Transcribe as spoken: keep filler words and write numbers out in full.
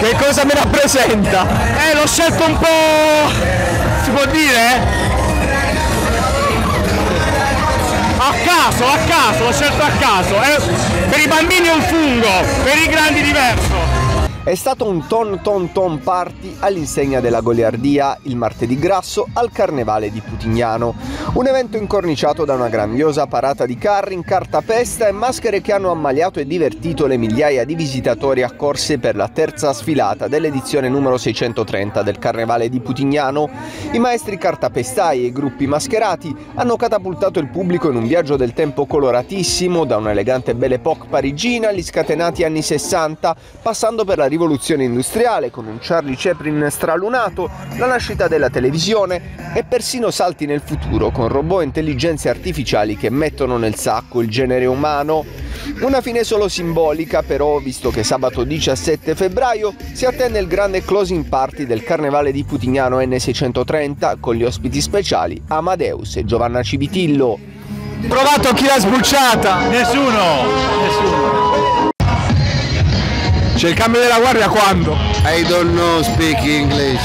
Che cosa mi rappresenta? Eh, l'ho scelto un po'... si può dire? A caso, a caso, l'ho scelto a caso. Eh, per i bambini è un fungo, per i grandi diverso. È stato un ton ton ton party all'insegna della goliardia il martedì grasso al carnevale di Putignano. Un evento incorniciato da una grandiosa parata di carri in cartapesta e maschere che hanno ammaliato e divertito le migliaia di visitatori accorsi per la terza sfilata dell'edizione numero seicentotrenta del carnevale di Putignano. I maestri cartapestai e i gruppi mascherati hanno catapultato il pubblico in un viaggio del tempo coloratissimo, da un'elegante Belle Époque parigina agli scatenati anni sessanta, passando per la rivoluzione rivoluzione industriale con un Charlie Chaplin stralunato, la nascita della televisione e persino salti nel futuro con robot e intelligenze artificiali che mettono nel sacco il genere umano. Una fine solo simbolica però, visto che sabato diciassette febbraio si attende il grande closing party del carnevale di Putignano N seicentotrenta con gli ospiti speciali Amadeus e Giovanna Civitillo. Provato chi l'ha sbucciata? Nessuno! Nessuno! C'è il cambio della guardia quando? I don't know speak English.